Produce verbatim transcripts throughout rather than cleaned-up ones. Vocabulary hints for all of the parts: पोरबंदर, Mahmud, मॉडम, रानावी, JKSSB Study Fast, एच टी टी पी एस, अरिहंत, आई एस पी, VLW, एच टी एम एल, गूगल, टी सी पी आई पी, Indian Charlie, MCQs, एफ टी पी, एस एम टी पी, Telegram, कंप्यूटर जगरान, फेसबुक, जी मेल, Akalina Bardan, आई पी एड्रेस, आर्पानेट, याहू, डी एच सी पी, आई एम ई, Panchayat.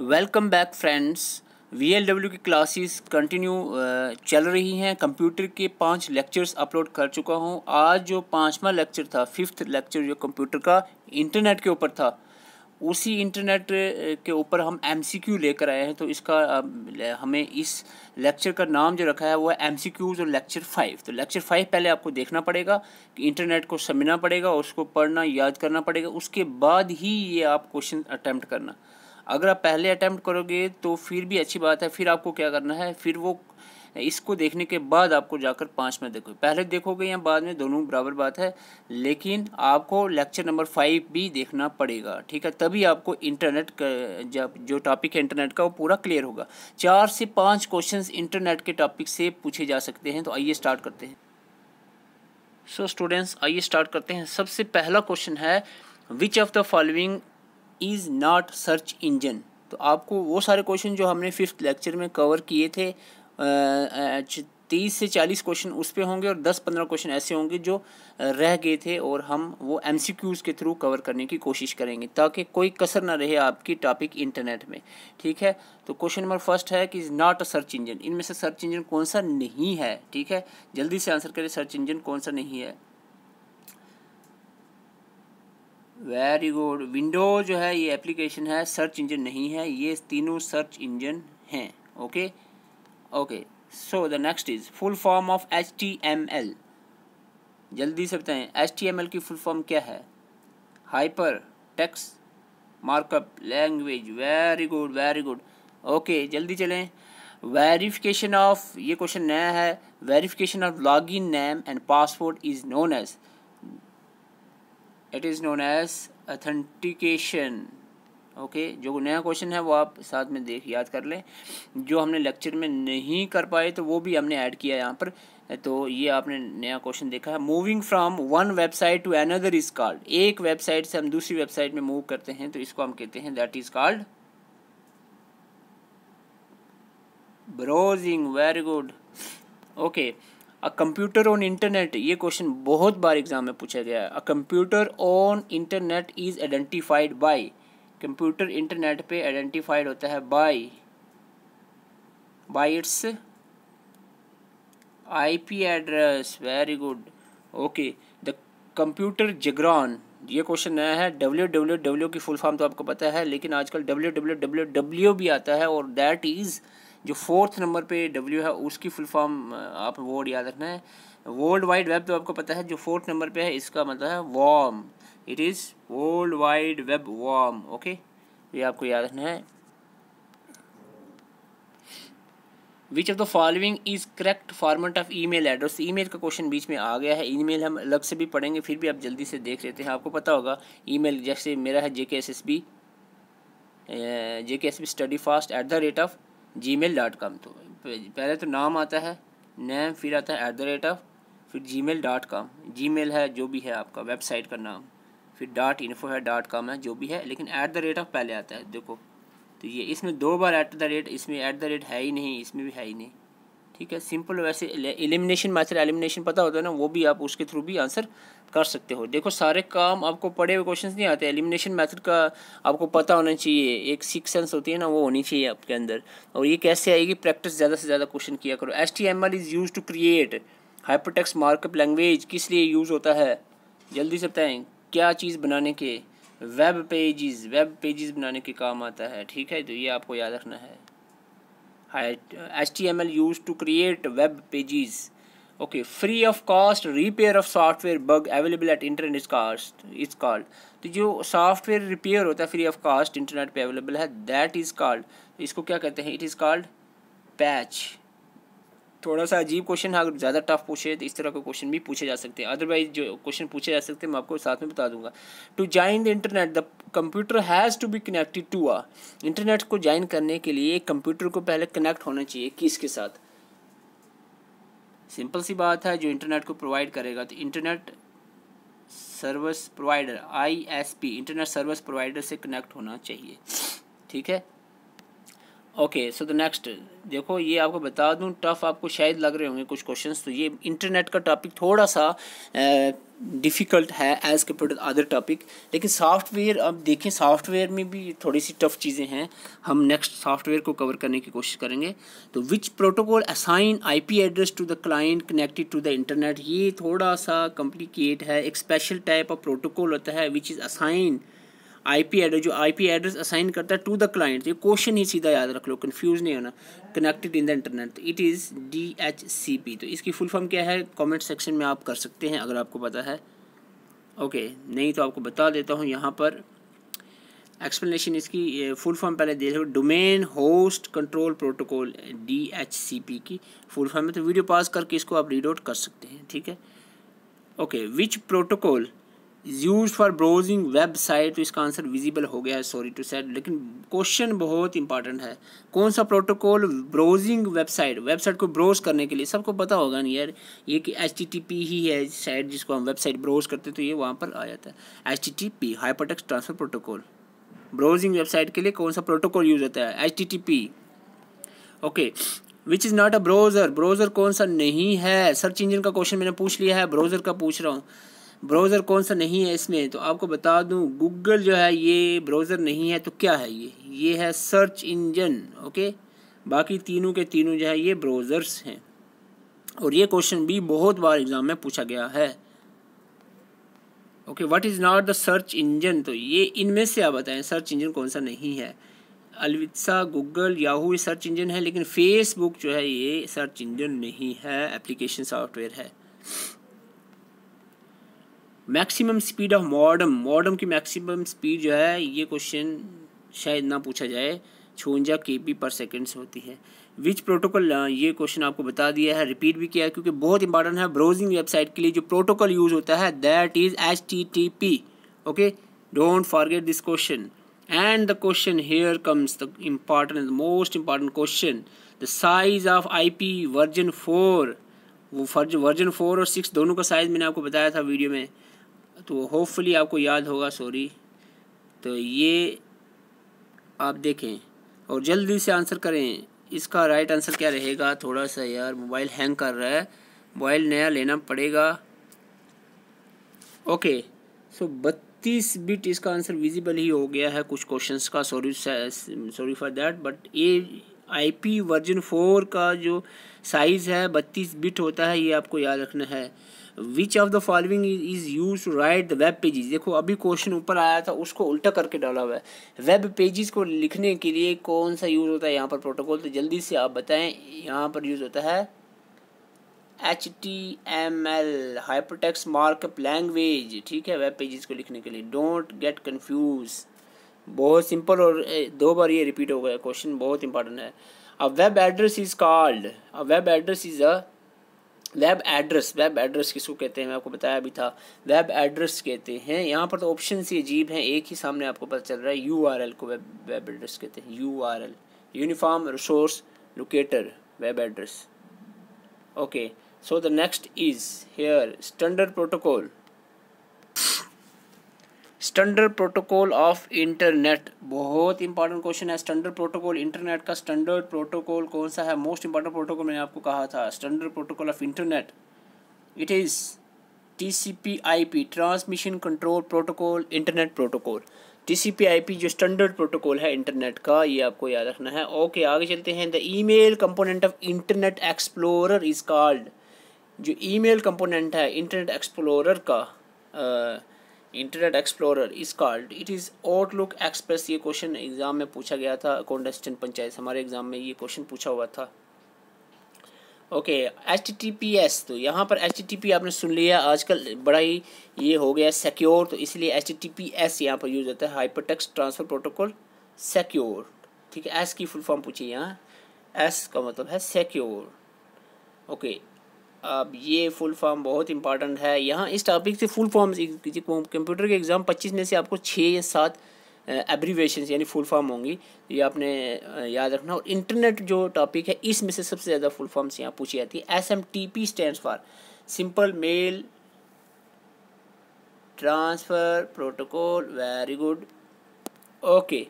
Welcome back friends, V L W की classes continue चल रही हैं। कंप्यूटर के पांच लेक्चर्स अपलोड कर चुका हूं। आज जो पांचवा लेक्चर था, फिफ्थ लेक्चर जो कंप्यूटर का इंटरनेट के ऊपर था, उसी इंटरनेट के ऊपर हम एम सी क्यू लेकर आए हैं। तो इसका हमें इस लेक्चर का नाम जो रखा है वो है एम सी क्यूज़ और लेक्चर फाइव। तो लेक्चर फाइव पहले आपको देखना पड़ेगा कि इंटरनेट को समझना पड़ेगा और उसको पढ़ना याद करना पड़ेगा, उसके बाद ही ये आप क्वेश्चन अटैम्प्ट करना। अगर आप पहले अटैम्प्ट करोगे तो फिर भी अच्छी बात है, फिर आपको क्या करना है, फिर वो इसको देखने के बाद आपको जाकर पाँच में देखोगे, पहले देखोगे या बाद में, दोनों बराबर बात है, लेकिन आपको लेक्चर नंबर फाइव भी देखना पड़ेगा। ठीक है, तभी आपको इंटरनेट जब जो टॉपिक है इंटरनेट का वो पूरा क्लियर होगा। चार से पाँच क्वेश्चंस इंटरनेट के टॉपिक से पूछे जा सकते हैं। तो आइए स्टार्ट करते हैं। सो स्टूडेंट्स, आइए स्टार्ट करते हैं। सबसे पहला क्वेश्चन है, which of the following is not search engine. तो आपको वो सारे क्वेश्चन जो हमने फिफ्थ लेक्चर में कवर किए थे, तीस से चालीस क्वेश्चन उस पे होंगे और दस पंद्रह क्वेश्चन ऐसे होंगे जो रह गए थे, और हम वो एम सी क्यूज़ के थ्रू कवर करने की कोशिश करेंगे ताकि कोई कसर ना रहे आपकी टॉपिक इंटरनेट में। ठीक है, तो क्वेश्चन नंबर फर्स्ट है कि is not a search engine. इनमें से सर्च इंजन कौन सा नहीं है? ठीक है, जल्दी से आंसर करें, सर्च इंजन कौन सा नहीं है। Very good. विंडो जो है ये एप्लीकेशन है, सर्च इंजन नहीं है। ये तीनों सर्च इंजन हैं। Okay okay, so the next is full form of एच टी एम एल। जल्दी से बताएं, एच टी एम एल की फुल फॉर्म क्या है? Hyper text markup language. Very good very good. Okay, जल्दी चलें। वेरिफिकेशन ऑफ, ये क्वेश्चन नया है, verification of log in name and password is known as, it is known as authentication. Okay, जो नया क्वेश्चन है वो आप साथ में देख याद कर लें, जो हमने लेक्चर में नहीं कर पाए तो वो भी हमने ऐड किया यहाँ पर। तो ये आपने नया क्वेश्चन देखा है, moving from one website to another is called, एक वेबसाइट से हम दूसरी वेबसाइट में मूव करते हैं तो इसको हम कहते हैं that is called browsing. Very good. Okay, a computer on internet, ये क्वेश्चन बहुत बार एग्जाम में पूछा गया है। A computer on internet is identified by, computer internet पे आइडेंटिफाइड होता है by by its आई पी एड्रेस। Very good. Okay, the कंप्यूटर जगरान, ये क्वेश्चन नया है। डब्ल्यू डब्ल्यू डब्ल्यू की फुल फॉर्म तो आपको पता है, लेकिन आजकल डब्ल्यू डब्ल्यू डब्ल्यू डब्ल्यू भी आता है, और दैट इज़ जो फोर्थ नंबर पे डब्ल्यू है उसकी फुल फॉर्म आप वर्ड याद रखना है। वर्ल्ड वाइड वेब तो आपको पता है, जो फोर्थ नंबर पे है इसका मतलब है worm, it is world wide web worm. Okay, ये आपको याद रखना है। Which of the following is correct format of email address. Email का क्वेश्चन बीच में आ गया है, ईमेल हम अलग से भी पढ़ेंगे, फिर भी आप जल्दी से देख लेते हैं। आपको पता होगा ईमेल, जैसे मेरा है जे K S S B, J K S S B study fast at the rate of जी मेल dot com. तो पहले तो नाम आता है, नेम, फिर आता है एट द रेट ऑफ, फिर जी मेल dot com, जी मेल है जो भी है आपका वेबसाइट का नाम, फिर डॉट इन्फो है, डॉट कॉम है, जो भी है, लेकिन एट द रेट ऑफ पहले आता है। देखो तो ये इसमें दो बार एट द रेट, इसमें एट द रेट है ही नहीं, इसमें भी है ही नहीं। ठीक है, सिंपल। वैसे एलिमिनेशन मैथड, एलिमिनेशन पता होता है ना, वो भी आप उसके थ्रू भी आंसर कर सकते हो। देखो सारे काम आपको पढ़े हुए क्वेश्चंस नहीं आते, एलिमिनेशन मैथड का आपको पता होना चाहिए, एक सिक्स सेंस होती है ना, वो होनी चाहिए आपके अंदर। और ये कैसे आएगी? प्रैक्टिस, ज़्यादा से ज़्यादा क्वेश्चन किया करो। एच टी एम एल is use to create hypertext markup language, किस लिए यूज़ होता है? जल्दी से बताएँ, क्या चीज़ बनाने के? वेब पेजेस, वेब पेजेस बनाने के काम आता है। ठीक है, तो ये आपको याद रखना है, एच टी एम एल use to create web pages. Okay, free of cost repair of software bug available at internet is cast is called. तो जो सॉफ्टवेयर रिपेयर होता है फ्री ऑफ कास्ट इंटरनेट पे अवेलेबल है, that is called, इसको क्या कहते हैं? It is called patch. थोड़ा सा अजीब क्वेश्चन है, अगर ज़्यादा टफ पूछे तो इस तरह के क्वेश्चन भी पूछे जा सकते हैं, अदरवाइज जो क्वेश्चन पूछे जा सकते हैं मैं आपको साथ में बता दूंगा। To join the internet the computer has to be connected to a, internet को ज्वाइन करने के लिए कंप्यूटर को पहले कनेक्ट होना चाहिए किसके साथ? सिंपल सी बात है, जो इंटरनेट को प्रोवाइड करेगा। तो internet service provider, आई एस पी, internet service provider से कनेक्ट होना चाहिए। ठीक है, ओके सो द नेक्स्ट देखो, ये आपको बता दूं टफ आपको शायद लग रहे होंगे कुछ क्वेश्चंस। तो ये इंटरनेट का टॉपिक थोड़ा सा डिफ़िकल्ट है as compare to other topic, लेकिन सॉफ्टवेयर अब देखें सॉफ्टवेयर में भी थोड़ी सी टफ चीज़ें हैं। हम नेक्स्ट सॉफ्टवेयर को कवर करने की कोशिश करेंगे। तो which protocol assign IP address to the client connected to the internet, ये थोड़ा सा कॉम्प्लिकेट है। एक स्पेशल टाइप ऑफ प्रोटोकॉल होता है which is assign IP address, जो आईपी एड्रेस असाइन करता है टू द क्लाइंट। ये क्वेश्चन ही सीधा याद रख लो, कंफ्यूज नहीं होना। Connected in the internet, it is डी एच सी पी। तो इसकी फुल फॉर्म क्या है कमेंट सेक्शन में आप कर सकते हैं अगर आपको पता है। ओके okay, नहीं तो आपको बता देता हूँ यहाँ पर एक्सप्लेनेशन इसकी फुल फॉर्म पहले देख लो। Domain host control protocol डी एच सी पी की फुल फॉर्म है। तो वीडियो पास करके इसको आप रीड आउट कर सकते हैं, ठीक है। Okay which protocol is use for browsing website, तो इसका आंसर विजिबल हो गया है, सॉरी टू सेड। लेकिन क्वेश्चन बहुत इंपॉर्टेंट है, कौन सा प्रोटोकॉल ब्राउजिंग वेबसाइट, वेबसाइट को ब्राउज करने के लिए। सबको पता होगा नहीं यार ये कि एच टी टी पी ही है शायद जिसको हम वेबसाइट ब्राउज करते हैं, तो ये वहाँ पर आ जाता है। H T T P hypertext transfer protocol, browsing website के लिए कौन सा प्रोटोकॉल यूज होता है H T T P. Okay which is not a browser, browser कौन सा नहीं है। सर्च इंजन का क्वेश्चन मैंने पूछ लिया है, ब्राउज़र का पूछ रहा हूँ, ब्राउज़र कौन सा नहीं है इसमें। तो आपको बता दूं गूगल जो है ये ब्राउज़र नहीं है, तो क्या है ये, ये है सर्च इंजन। ओके बाकी तीनों के तीनों जो है ये ब्राउज़र्स हैं, और ये क्वेश्चन भी बहुत बार एग्ज़ाम में पूछा गया है। Okay what is not the search engine, तो ये इनमें से आप बताएं सर्च इंजन कौन सा नहीं है। अलविदा गूगल याहू ये सर्च इंजन है, लेकिन फेसबुक जो है ये सर्च इंजन नहीं है, एप्लीकेशन सॉफ्टवेयर है। Maximum speed of मॉडम, मॉडम की मैक्सिमम स्पीड जो है ये क्वेश्चन शायद ना पूछा जाए, छवंजा के पी पर सेकेंड्स होती है। विच प्रोटोकॉल, ये क्वेश्चन आपको बता दिया है, रिपीट भी किया है क्योंकि बहुत इंपॉर्टेंट है। ब्राउजिंग वेबसाइट के लिए जो प्रोटोकॉल यूज़ होता है that is H T T P. Okay don't forget this question and the question here comes the important most important question, the size of I P version four. वो फर्ज version four और six दोनों का size मैंने आपको बताया था video में, तो होपफुली आपको याद होगा, सॉरी। तो ये आप देखें और जल्दी से आंसर करें। इसका राइट आंसर क्या रहेगा, थोड़ा सा यार मोबाइल हैंग कर रहा है, मोबाइल नया लेना पड़ेगा। ओके सो बत्तीस बिट इसका आंसर विजिबल ही हो गया है कुछ क्वेश्चंस का, sorry sorry for that. But ये आईपी वर्जन फोर का जो साइज़ है बत्तीस बिट होता है, ये आपको याद रखना है। Which of the following is use to write the web pages, देखो अभी क्वेश्चन ऊपर आया था उसको उल्टा करके डाला हुआ है। वेब पेजेस को लिखने के लिए कौन सा यूज़ होता है यहाँ पर प्रोटोकॉल, तो जल्दी से आप बताएं। यहाँ पर यूज़ होता है एच टी एम एल hypertext markup language, ठीक है, वेब पेजेस को लिखने के लिए। डोंट गेट कन्फ्यूज, बहुत सिंपल और दो बार ये रिपीट हो गया क्वेश्चन, बहुत इंपॉर्टेंट है। A web address is called, a web address is a web address, web address किसको कहते हैं मैं आपको बताया भी था, वेब एड्रेस कहते हैं। यहाँ पर तो ऑप्शन ही अजीब हैं, एक ही सामने आपको पता चल रहा है, यू आर एल को वेब वेब एड्रेस कहते हैं। U R L uniform resource locator web address. Okay so the next is here standard protocol, standard protocol of internet, बहुत इंपॉर्टेंट क्वेश्चन है। स्टैंडर्ड प्रोटोकॉल इंटरनेट का standard protocol कौन सा है, most important protocol मैंने आपको कहा था standard protocol of internet, it is टी सी पी आई पी transmission control protocol internet protocol. टी सी पी आई पी जो स्टैंडर्ड प्रोटोकॉल है इंटरनेट का, ये आपको याद रखना है। ओके okay, आगे चलते हैं। The email component of internet explorer is called, जो ईमेल कंपोनेंट है इंटरनेट एक्सप्लोरर का uh, internet explorer is called it is outlook express. ये क्वेश्चन एग्ज़ाम में पूछा गया था, कॉन्टेस्टेंट पंचायत हमारे एग्ज़ाम में ये क्वेश्चन पूछा हुआ था। Okay एच टी टी पी एस, तो यहाँ पर एच टी टी पी आपने सुन लिया, आजकल बड़ा ही ये हो गया सिक्योर, तो इसलिए एच टी टी पी एस यहाँ पर यूज़ होता है, हाइपरटेक्स्ट ट्रांसफ़र प्रोटोकॉल सिक्योर, ठीक है। एस की फुल फॉर्म पूछिए यहाँ, एस का मतलब है सिक्योर। ओके अब ये फुल फॉर्म बहुत इंपॉर्टेंट है, यहाँ इस टॉपिक से फुल फॉर्म कंप्यूटर के एग्ज़ाम पच्चीस में से आपको छः या सात एब्रीवेशन यानी फुल फॉर्म होंगी, ये आपने याद रखना। और इंटरनेट जो टॉपिक है इसमें से सबसे ज़्यादा फुल फॉर्म्स यहाँ पूछी जाती है। एस एम टी पी stands for simple mail transfer protocol, very good. Okay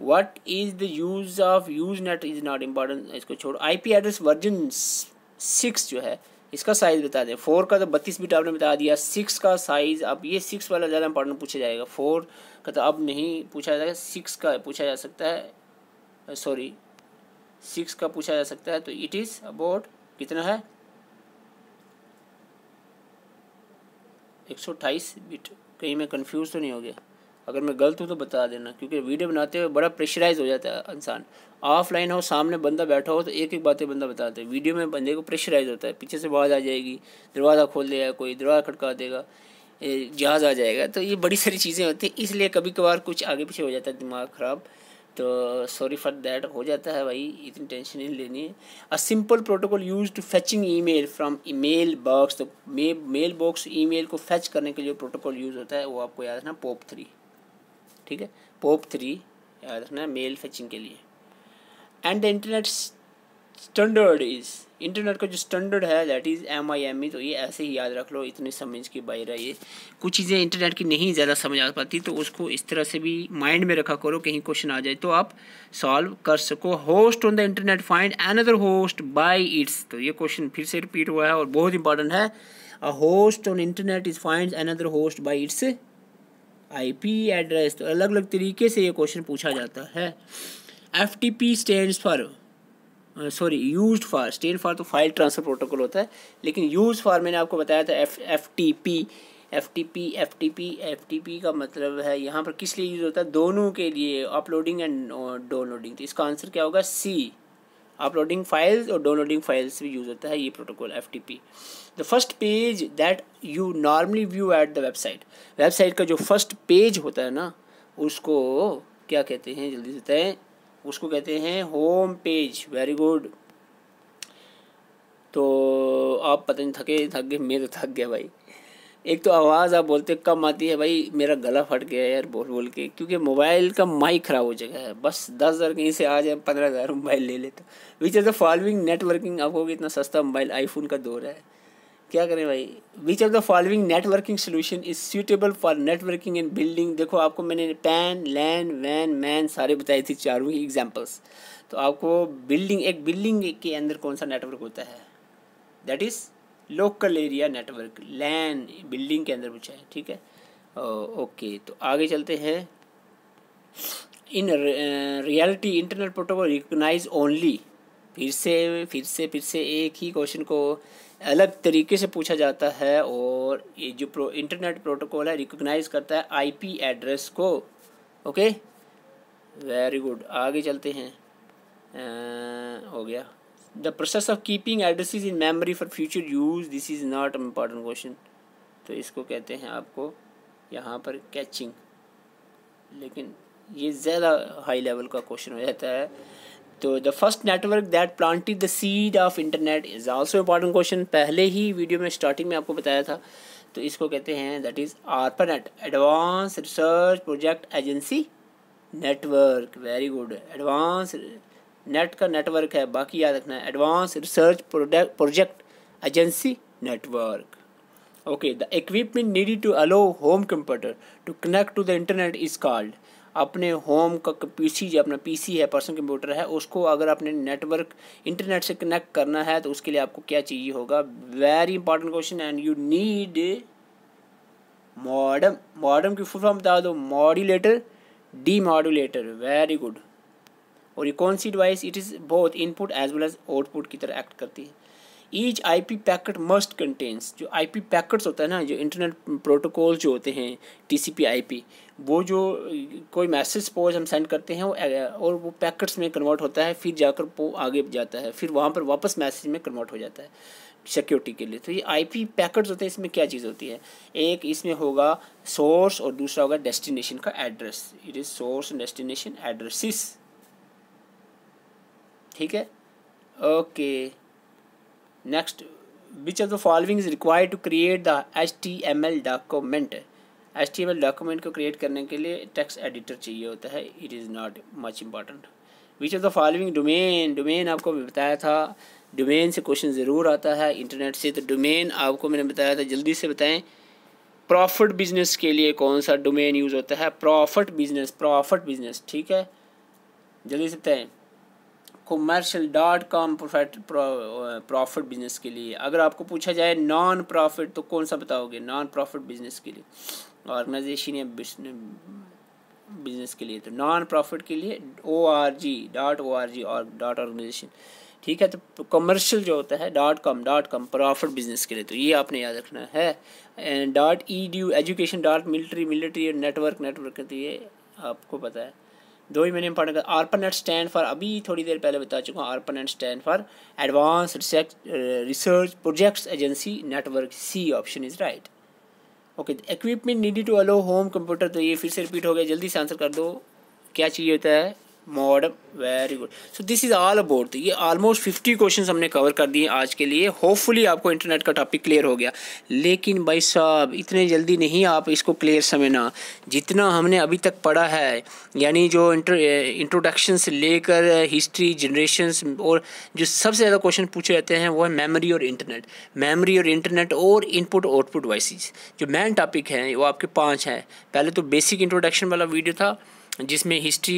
what is the use of use net is not important, इसको छोड़। आईपी एड्रेस वर्जन सिक्स जो है इसका साइज बता दें। फोर का तो बत्तीस बिट आपने बता दिया, सिक्स का साइज, अब ये सिक्स वाला ज़्यादा इंपॉर्टेंट पूछा जाएगा, फोर का तो अब नहीं पूछा जाएगा, सिक्स का पूछा जा सकता है, सॉरी सिक्स का पूछा जा सकता है। तो इट इज़ अबाउट कितना है एक सौ अट्ठाईस बिट, कहीं मैं कंफ्यूज तो नहीं हो गया, अगर मैं गलत हूँ तो बता देना, क्योंकि वीडियो बनाते हुए बड़ा प्रेशराइज हो जाता है इंसान, ऑफलाइन हो सामने बंदा बैठा हो तो एक एक बातें बंदा बताता है, वीडियो में बंदे को प्रेशराइज होता है, पीछे से आवाज़ आ जाएगी, दरवाज़ा खोल देगा कोई, दरवाज़ा खटका देगा, जहाज़ आ जाएगा, तो ये बड़ी सारी चीज़ें होती हैं, इसलिए कभी कभार कुछ आगे पीछे हो जाता है दिमाग ख़राब, तो सॉरी फॉर दैट, हो जाता है भाई, इतनी टेंशन नहीं लेनी है। A simple protocol use to fetching email from email box, तो मेल बॉक्स ईमेल को फैच करने के लिए प्रोटोकॉल यूज़ होता है, वो आपको याद रखना, पोप थ्री, ठीक है, पोप थ्री याद रखना मेल फैचिंग के लिए। And the internet standard is, internet का जो स्टैंडर्ड है that is M आई एम ई, तो ये ऐसे ही याद रख लो, इतनी समझ के बाहर है, ये कुछ चीज़ें इंटरनेट की नहीं ज़्यादा समझ आ पाती, तो उसको इस तरह से भी माइंड में रखा करो, कहीं क्वेश्चन आ जाए तो आप सॉल्व कर सको। Host on the internet find another host by its, तो ये क्वेश्चन फिर से रिपीट हुआ है और बहुत इंपॉर्टेंट है। A host on internet is find another host by its आई पी एड्रेस, तो अलग अलग तरीके से ये क्वेश्चन पूछा जाता है। एफ टी पी stands for, sorry used for, stand for तो फाइल ट्रांसफर प्रोटोकॉल होता है, लेकिन यूज फॉर मैंने आपको बताया था F एफ टी पी एफ टी पी एफ टी पी एफ टी पी का मतलब है यहाँ पर किस लिए यूज़ होता है, दोनों के लिए, अपलोडिंग एंड डाउनलोडिंग, तो इसका आंसर क्या होगा सी, अपलोडिंग फाइल्स और डाउनलोडिंग फाइल्स भी यूज़ होता है ये protocol एफ टी पी। The first page that you normally view at the website, website का जो फर्स्ट पेज होता है ना उसको क्या कहते हैं, जल्दी से बताएं, उसको कहते हैं होम पेज, वेरी गुड। तो आप पता नहीं थके थक गए, मैं तो थक गया भाई, एक तो आवाज़ आप बोलते कम आती है भाई, मेरा गला फट गया यार बोल बोल के, क्योंकि मोबाइल का माइक ख़राब हो चुका है, बस दस हज़ार कहीं से आ जाए पंद्रह हज़ार मोबाइल ले लेता। Which are the following networking, आपको कि इतना सस्ता मोबाइल आईफोन का दौर है, क्या करें भाई। Which are the following networking solution is suitable for networking and building, देखो आपको मैंने पैन लैन वैन मैन सारे बताए थे, चारों ही एग्जाम्पल्स, तो आपको बिल्डिंग, एक बिल्डिंग के अंदर कौन सा नेटवर्क होता है that is local area network, LAN building के अंदर पूछा है, ठीक है ओके। तो आगे चलते हैं। In reality internet protocol recognize only, फिर से फिर से फिर से एक ही क्वेश्चन को अलग तरीके से पूछा जाता है, और ये जो प्रो इंटरनेट प्रोटोकॉल है रिकॉग्नाइज करता है आईपी एड्रेस को, ओके वेरी गुड। आगे चलते हैं, आ, हो गया। The process of keeping addresses in memory for future use, this is not important question, तो इसको कहते हैं आपको यहाँ पर कैचिंग, लेकिन ये ज़्यादा हाई लेवल का क्वेश्चन हो जाता है। तो the first network that planted the seed of internet is also important question, पहले ही वीडियो में स्टार्टिंग में आपको बताया था, तो इसको कहते हैं that is आर्पानेट, advance research project agency network, very good. Advance net का नेटवर्क है, बाकी याद रखना है advance research product project agency network, okay. The equipment needed to allow home computer to connect to the internet is called, अपने home का PC, जो अपना पीसी है पर्सनल कंप्यूटर है, उसको अगर अपने नेटवर्क इंटरनेट से कनेक्ट करना है तो उसके लिए आपको क्या चाहिए होगा, very important question, and you need मॉडम, मॉडम की फुल फॉर्म बता दो, modulator demodulator, very good. और ये कौन सी device, it is both input as well as output की तरह एक्ट करती है। Each I P packet must contains, जो आई पी पैकेट्स होता है ना, जो इंटरनेट प्रोटोकॉल जो होते हैं टी सी पी आई पी, वो जो कोई मैसेज सपोज हम सेंड करते हैं और वो पैकेट्स में कन्वर्ट होता है, फिर जाकर वो आगे जाता है, फिर वहाँ पर वापस मैसेज में कन्वर्ट हो जाता है सिक्योरिटी के लिए। तो ये आई पी पैकेट्स होते हैं, इसमें क्या चीज़ होती है, एक इसमें होगा सोर्स और दूसरा होगा डेस्टिनेशन का address, it is source and destination addresses, ठीक है okay. Next, which of the following is required to create the एच टी एम एल document, एच टी एम एल document को क्रिएट करने के लिए टेक्स्ट एडिटर चाहिए होता है, it is not much important. Which of the following domain, domain आपको बताया था, डोमेन से क्वेश्चन ज़रूर आता है इंटरनेट से, तो डोमेन आपको मैंने बताया था, जल्दी से बताएं प्रॉफिट बिजनेस के लिए कौन सा डोमेन यूज़ होता है, प्रॉफिट बिजनेस, प्रॉफिट बिजनेस ठीक है जल्दी से बताएं। Commercial dot com profit profit business के लिए, अगर आपको पूछा जाए नॉन प्रॉफिट तो कौन सा बताओगे? नॉन प्रॉफिट बिजनेस के लिए, ऑर्गेनाइजेशन या बिजनेस के लिए, तो नॉन प्रॉफिट के लिए O R G dot O R G और डॉट ऑर्गेनाइजेशन, ठीक है। तो कमर्शियल जो होता है dot com dot com profit business के लिए, तो ये आपने याद रखना है। And dot edu education, dot military military, network network, तो ये आपको पता है। दो ही मैंने इंपॉर्टेंट कर, आर्पनेट स्टैंड फॉर, अभी थोड़ी देर पहले बता चुका हूँ, ARPANET stand for advance research projects agency network, C option is right. Okay, equipment needed to allow home computer, तो ये फिर से रिपीट हो गया, जल्दी से आंसर कर दो, क्या चाहिए होता है? मॉडम। Very good, so this is all about, ये ऑलमोस्ट फिफ्टी क्वेश्चंस हमने कवर कर दिए आज के लिए। होपफुली आपको इंटरनेट का टॉपिक क्लियर हो गया, लेकिन भाई साहब इतने जल्दी नहीं आप इसको क्लियर समझना, जितना हमने अभी तक पढ़ा है, यानी जो इंट्रोडक्शन से लेकर हिस्ट्री, जनरेशन्स, और जो सबसे ज़्यादा क्वेश्चन पूछे जाते हैं वो है मेमोरी और इंटरनेट, मेमोरी और इंटरनेट और इनपुट आउटपुट डिवाइसेस, जो मेन टॉपिक हैं वो आपके पाँच हैं। पहले तो बेसिक इंट्रोडक्शन वाला वीडियो था जिसमें हिस्ट्री,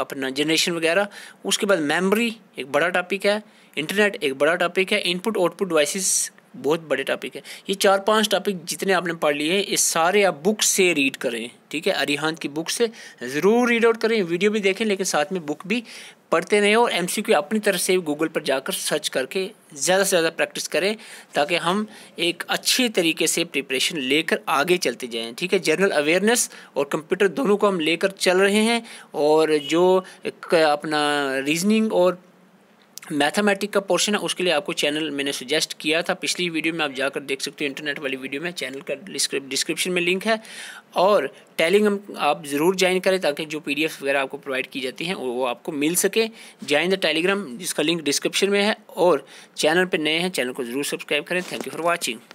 अपना जनरेशन वगैरह, उसके बाद मेमोरी एक बड़ा टॉपिक है, इंटरनेट एक बड़ा टॉपिक है, इनपुट आउटपुट डिवाइसेस बहुत बड़े टॉपिक है। ये चार पांच टॉपिक जितने आपने पढ़ लिए हैं, ये सारे आप बुक से रीड करें, ठीक है, अरिहंत की बुक से ज़रूर रीड आउट करें, वीडियो भी देखें, लेकिन साथ में बुक भी पढ़ते रहें, और एम सी क्यू अपनी तरफ से गूगल पर जाकर सर्च करके ज़्यादा से ज़्यादा प्रैक्टिस करें, ताकि हम एक अच्छे तरीके से प्रिपरेशन लेकर आगे चलते जाएं, ठीक है। जनरल अवेयरनेस और कंप्यूटर दोनों को हम लेकर चल रहे हैं, और जो अपना रीजनिंग और मैथमेटिक का पोर्शन है उसके लिए आपको चैनल मैंने सजेस्ट किया था पिछली वीडियो में, आप जाकर देख सकते हो इंटरनेट वाली वीडियो में, चैनल का डिस्क्रिप्शन में लिंक है। और टेलीग्राम आप ज़रूर ज्वाइन करें, ताकि जो पीडीएफ वगैरह आपको प्रोवाइड की जाती हैं वो आपको मिल सके। ज्वाइन द टेलीग्राम, जिसका लिंक डिस्क्रिप्शन में है, और चैनल पर नए हैं, चैनल को ज़रूर सब्सक्राइब करें। Thank you for watching.